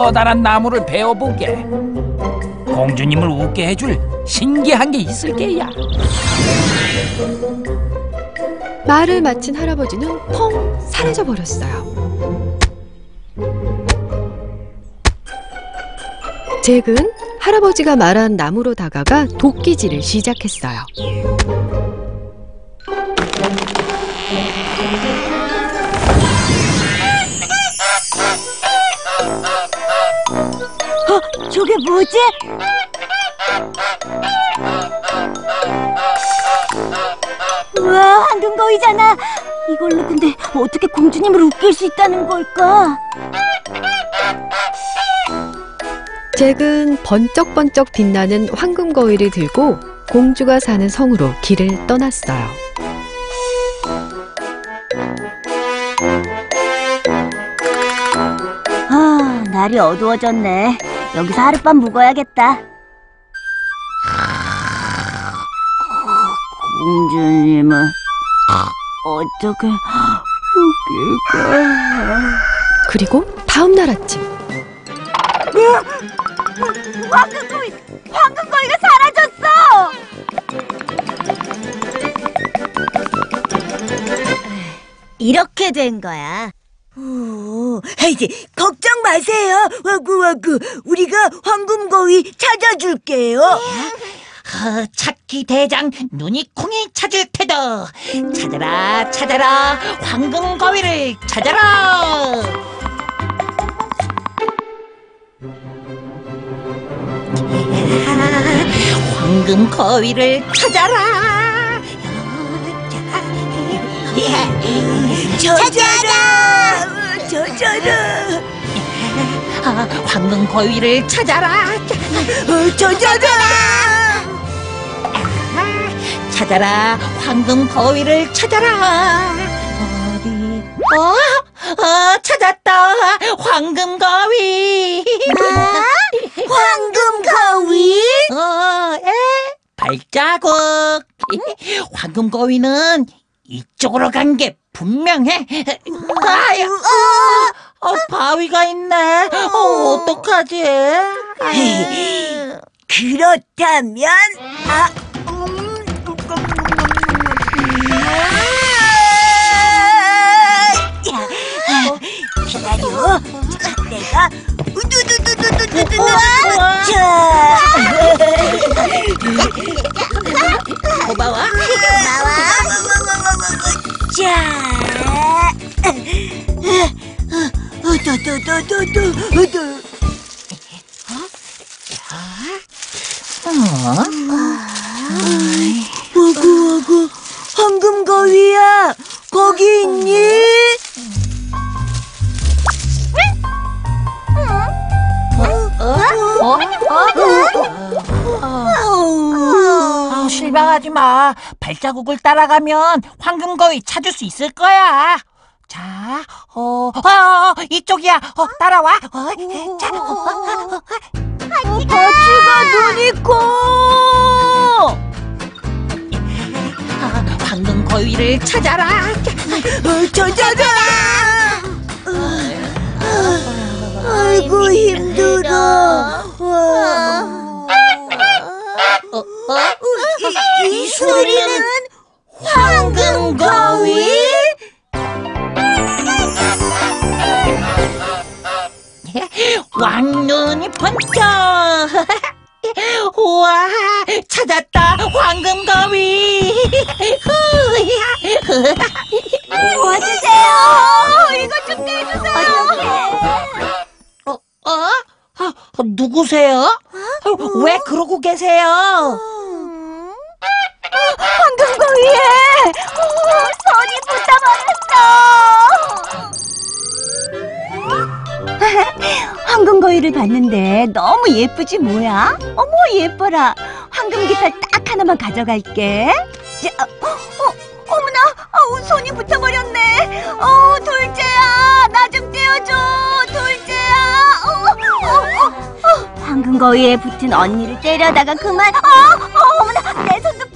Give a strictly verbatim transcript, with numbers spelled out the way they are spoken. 커다란 나무를 베어보게. 공주님을 웃게 해줄 신기한 게 있을 게야. 말을 마친 할아버지는 펑 사라져버렸어요. 잭은 할아버지가 말한 나무로 다가가 도끼질을 시작했어요. 어? 저게 뭐지? 우와, 황금거위잖아. 이걸로 근데 어떻게 공주님을 웃길 수 있다는 걸까? 잭은 번쩍번쩍 빛나는 황금거위를 들고 공주가 사는 성으로 길을 떠났어요. 아, 날이 어두워졌네. 여기서 하룻밤 묵어야겠다. 공주님은 어떻게 웃길까? 그리고 다음날 아침, 황금거위! 황금거위가 사라졌어! 이렇게 된 거야. 오, 헤이지, 걱정 마세요. 와구와구, 우리가 황금거위 찾아줄게요. 어, 찾기 대장 눈이 콩이 찾을 테다. 찾아라, 찾아라, 황금거위를 찾아라. 황금거위를 찾아라. 찾아라, 찾아라. 아, 황금거위를 찾아라. 찾아라, 찾아라, 황금거위를 찾아라. 어디? 어? 어, 찾았다. 황금거위. 아, 황금거위? 어, 에? 발자국. 황금거위는 이쪽으로 간 게 분명해. 아야, 어, 어, 바위가 있네. 어, 어떡하지? 에이, 그렇다면, 아, 음, 기다려. 내가 우두두두두두두두. 고마워. 자, 도도도도도도. 어구 어구, 황금거위야, 거기 있니? 아, 실망하지 마. 발자국을 따라가면 황금거위 찾을 수 있을 거야. 자, 어, 어, 어 이쪽이야. 어, 따라와. 어, 자, 어, 바지가 눈이 커. 황금거위를 찾아라. 찾아라. 아이고, 힘들어. 와. 어, 어? 이, 이 소리는 황금거위? 왕눈이 번쩍. 우와, 찾았다, 황금거위. 도와주세요. 이것 좀 떼주세요. 어? 아, 누구세요? 어? 왜 그러고 계세요? 음... 황금거위에 손이 붙어버렸어. 황금거위를 봤는데 너무 예쁘지 뭐야? 어머, 예뻐라. 황금깃털 딱 하나만 가져갈게. 자, 어, 어, 어머나, 어, 손이 붙어버렸네. 어, 둘째야, 나 좀 떼어줘. 둘째야. 황금거위에 붙은 언니를 때려다가 그만. 어, 어, 어머나, 내 손도